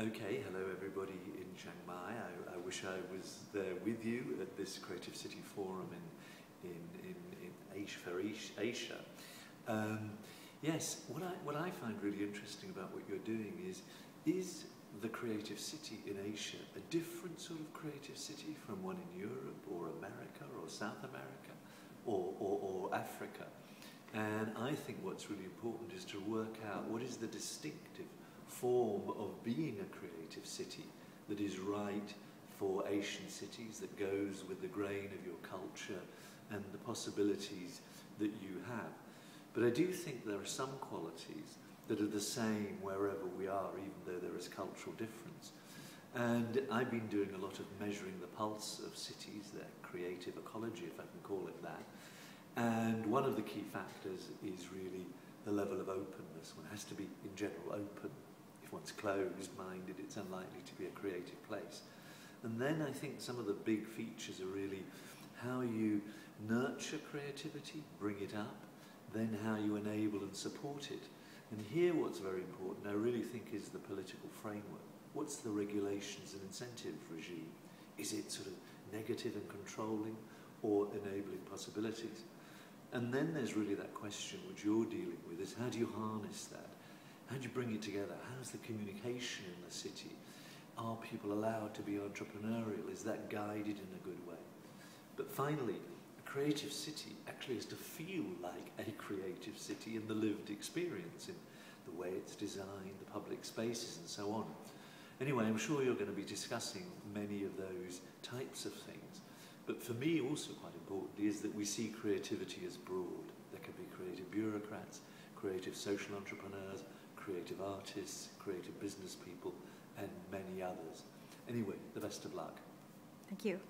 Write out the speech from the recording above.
Okay, hello everybody in Chiang Mai. I wish I was there with you at this Creative City Forum in Asia. Yes, what I find really interesting about what you're doing is the creative city in Asia a different sort of creative city from one in Europe or America or South America or Africa? And I think what's really important is to work out what is the distinctive form of being a creative city that is right for Asian cities, that goes with the grain of your culture and the possibilities that you have. But I do think there are some qualities that are the same wherever we are, even though there is cultural difference. And I've been doing a lot of measuring the pulse of cities, their creative ecology, if I can call it that. And one of the key factors is really the level of openness. One has to be, in general, open. If one's closed-minded, it's unlikely to be a creative place. And then I think some of the big features are really how you nurture creativity, bring it up, then how you enable and support it. And here what's very important, I really think, is the political framework. What's the regulations and incentive regime? Is it sort of negative and controlling or enabling possibilities? And then there's really that question which you're dealing with, is how do you harness that? How do you bring it together? How's the communication in the city? Are people allowed to be entrepreneurial? Is that guided in a good way? But finally, a creative city actually has to feel like a creative city in the lived experience, in the way it's designed, the public spaces and so on. Anyway, I'm sure you're going to be discussing many of those types of things. But for me, also quite importantly, is that we see creativity as broad. There can be creative bureaucrats, creative social entrepreneurs, creative artists, creative business people, and many others. Anyway, the best of luck. Thank you.